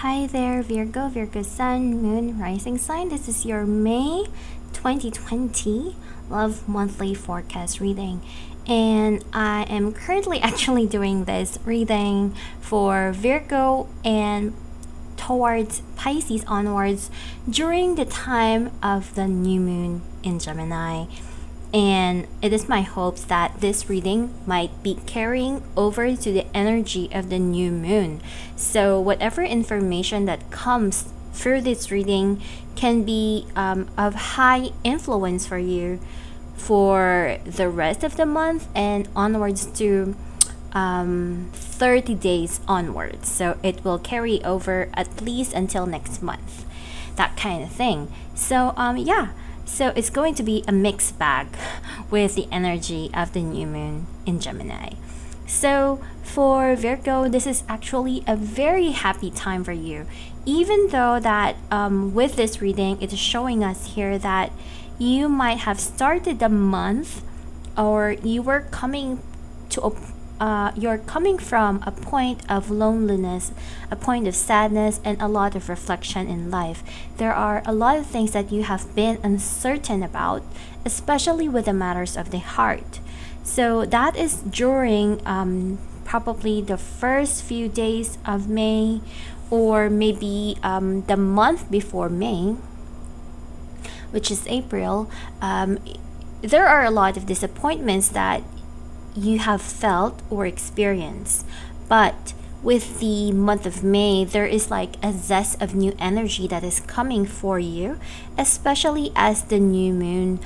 Hi there, Virgo, Virgo Sun, Moon, Rising Sign. This is your May 2020 Love Monthly Forecast reading. And I am currently actually doing this reading for Virgo and towards Pisces onwards during the time of the new moon in Gemini. And it is my hopes that this reading might be carrying over to the energy of the new moon. So whatever information that comes through this reading can be of high influence for you for the rest of the month and onwards to 30 days onwards. So it will carry over at least until next month, that kind of thing. So So it's going to be a mixed bag with the energy of the new moon in Gemini. So for Virgo, this is actually a very happy time for you. Even though that with this reading, it is showing us here that you might have started the month, or you were coming to you're coming from a point of loneliness, a point of sadness, and a lot of reflection in life. There are a lot of things that you have been uncertain about, especially with the matters of the heart. So that is during probably the first few days of May, or maybe the month before May, which is April. There are a lot of disappointments that you have felt or experienced, but with the month of May, there is like a zest of new energy that is coming for you, especially as the new moon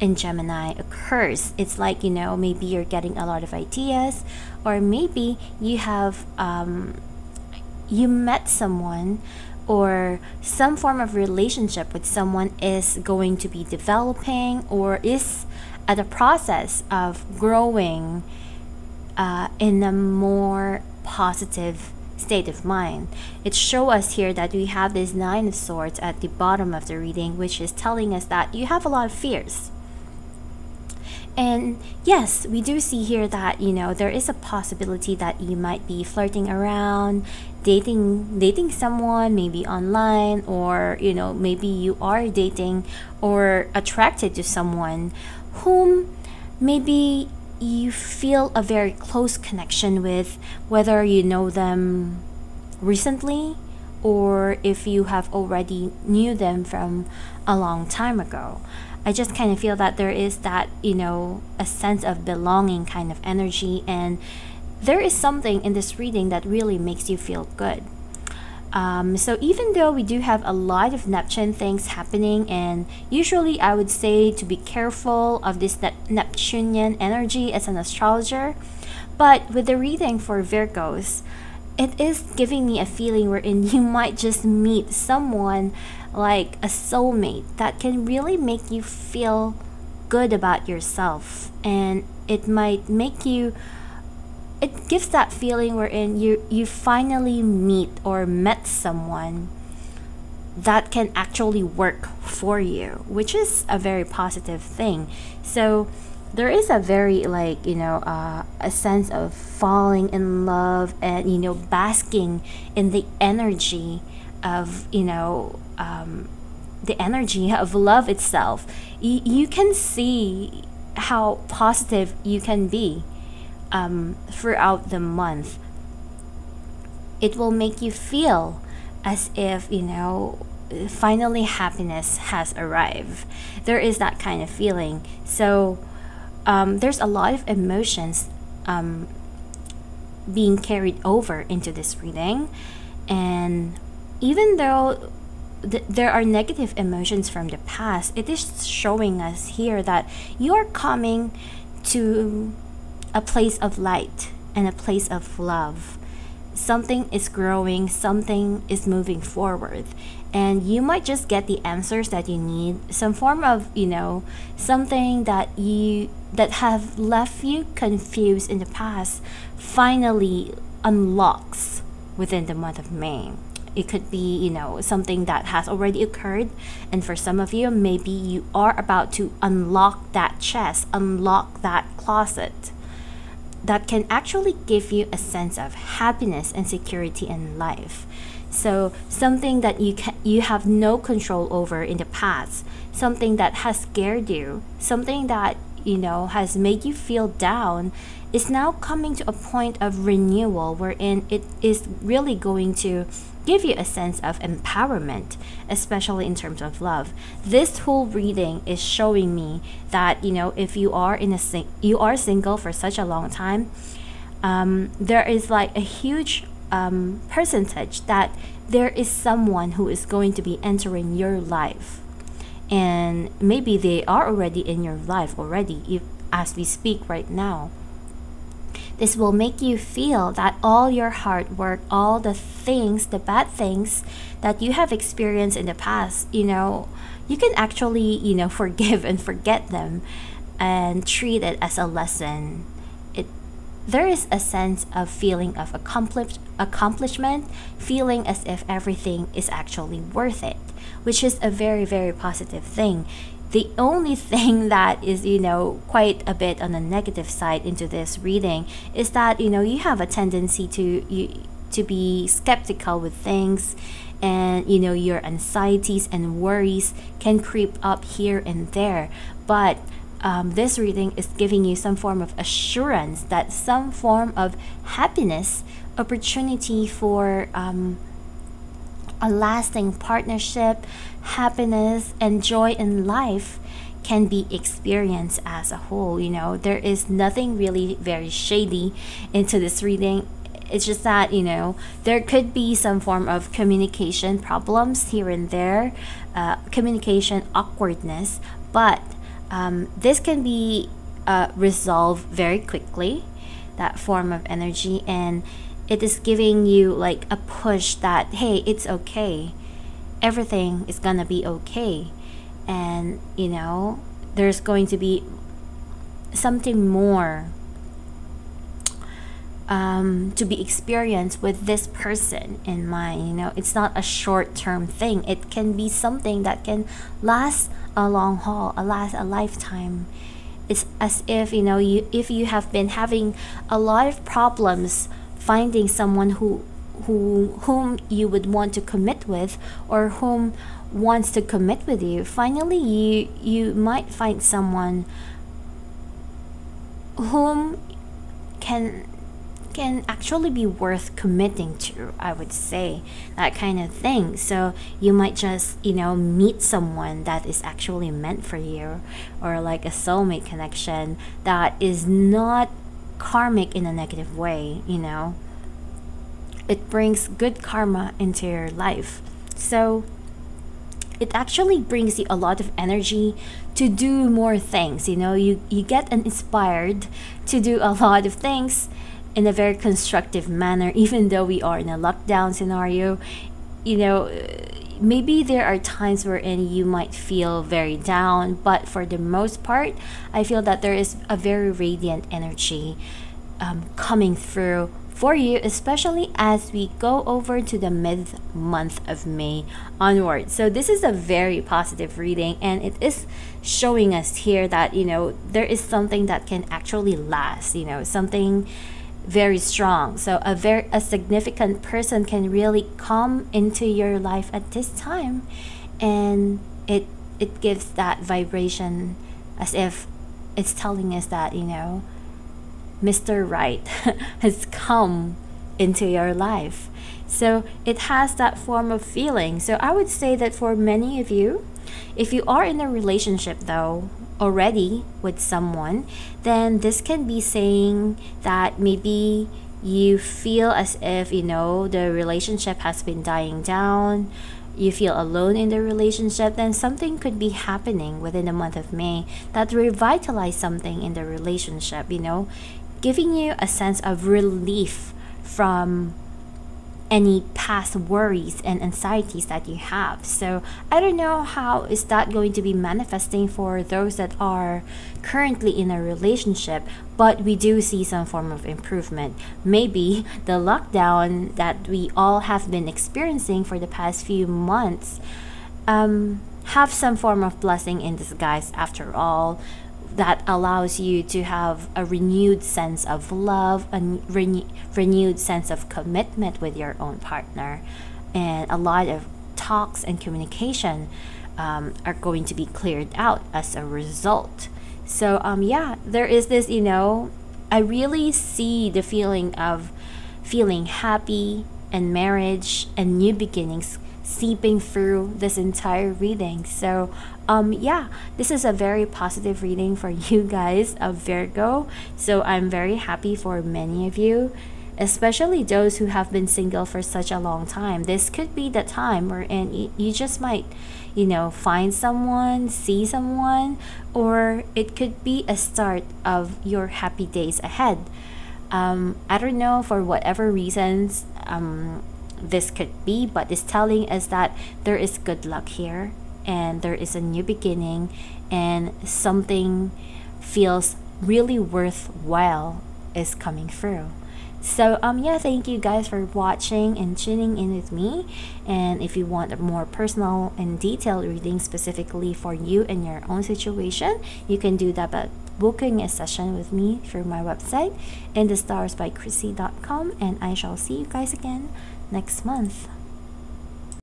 in Gemini occurs. It's like, you know, maybe you're getting a lot of ideas, or maybe you have you met someone, or some form of relationship with someone is going to be developing or is at a process of growing in a more positive state of mind. It shows us here that we have this 9 of Swords at the bottom of the reading, which is telling us that you have a lot of fears. And yes, we do see here that, you know, there is a possibility that you might be flirting around, dating someone, maybe online, or, you know, maybe you are dating or attracted to someone whom maybe you feel a very close connection with, whether you know them recently or if you have already knew them from a long time ago. I just kind of feel that there is that, you know, a sense of belonging kind of energy, and there is something in this reading that really makes you feel good. So even though we do have a lot of Neptune things happening, and usually I would say to be careful of this Neptunian energy as an astrologer, but with the reading for Virgos, it is giving me a feeling wherein you might just meet someone like a soulmate that can really make you feel good about yourself, and it might make you, it gives that feeling wherein you finally meet or met someone that can actually work for you, which is a very positive thing. So there is a very, like, you know, a sense of falling in love and, you know, basking in the energy of, you know, the energy of love itself. You can see how positive you can be throughout the month. It will make you feel as if, you know, finally happiness has arrived. There is that kind of feeling. So there's a lot of emotions being carried over into this reading. And even though there are negative emotions from the past, it is showing us here that you are coming to a place of light and a place of love. Something is growing, something is moving forward, and you might just get the answers that you need, some form of, you know, something that you that have left you confused in the past finally unlocks within the month of May. It could be, you know, something that has already occurred, and for some of you, maybe you are about to unlock that chest, unlock that closet, that can actually give you a sense of happiness and security in life. So something that you have no control over in the past, something that has scared you, something that has made you feel down, is now coming to a point of renewal wherein it is really going to give you a sense of empowerment, especially in terms of love. This whole reading is showing me that if you are single for such a long time, there is like a huge percentage that there is someone who is going to be entering your life, and maybe they are already in your life already as we speak right now. This will make you feel that all your hard work, all the things, the bad things that you have experienced in the past, you can actually, forgive and forget them and treat it as a lesson. There is a sense of feeling of accomplishment, feeling as if everything is actually worth it, which is a very, very positive thing. The only thing that is, quite a bit on the negative side into this reading is that, you have a tendency to be skeptical with things, and, your anxieties and worries can creep up here and there. But this reading is giving you some form of assurance that some form of happiness, opportunity for a lasting partnership, happiness and joy in life can be experienced as a whole. There is nothing really very shady into this reading. It's just that, there could be some form of communication problems here and there, communication awkwardness, but this can be resolved very quickly, that form of energy, and it is giving you like a push that, hey, it's okay. Everything is gonna be okay. And, there's going to be something more to be experienced with this person in mind. It's not a short-term thing. It can be something that can last a long haul, last a lifetime. It's as if, if you have been having a lot of problems finding someone whom you would want to commit with, or whom wants to commit with you, finally you might find someone whom can actually be worth committing to, I would say, that kind of thing. So you might just, meet someone that is actually meant for you, or like a soulmate connection that is not karmic in a negative way. It brings good karma into your life, so it actually brings you a lot of energy to do more things. You get inspired to do a lot of things in a very constructive manner, even though we are in a lockdown scenario. Maybe there are times wherein you might feel very down, but for the most part, I feel that there is a very radiant energy coming through for you, especially as we go over to the mid-month of May onward. So this is a very positive reading, and it is showing us here that, there is something that can actually last, something very strong. So a significant person can really come into your life at this time, and it gives that vibration as if it's telling us that, Mr. Right has come into your life. So it has that form of feeling. So I would say that for many of you, if you are in a relationship though already with someone, then this can be saying that maybe you feel as if, the relationship has been dying down, you feel alone in the relationship. Then something could be happening within the month of May that revitalize something in the relationship, giving you a sense of relief from any past worries and anxieties that you have. So I don't know how is that going to be manifesting for those that are currently in a relationship, but we do see some form of improvement. Maybe the lockdown that we all have been experiencing for the past few months have some form of blessing in disguise after all. that allows you to have a renewed sense of love, a renewed sense of commitment with your own partner, and a lot of talks and communication are going to be cleared out as a result. So yeah, there is this, you know, I really see the feeling of feeling happy and marriage and new beginnings seeping through this entire reading. So yeah, this is a very positive reading for you guys of Virgo. So I'm very happy for many of you, especially those who have been single for such a long time. This could be the time wherein you just might, you know, find someone, see someone, or it could be a start of your happy days ahead. I don't know, for whatever reasons this could be, but it's telling us that there is good luck here and there is a new beginning and something feels really worthwhile is coming through. So yeah, thank you guys for watching and tuning in with me. And if you want more personal and detailed reading specifically for you and your own situation, you can do that by booking a session with me through my website, inthestarsbykrissy.com, and I shall see you guys again next month.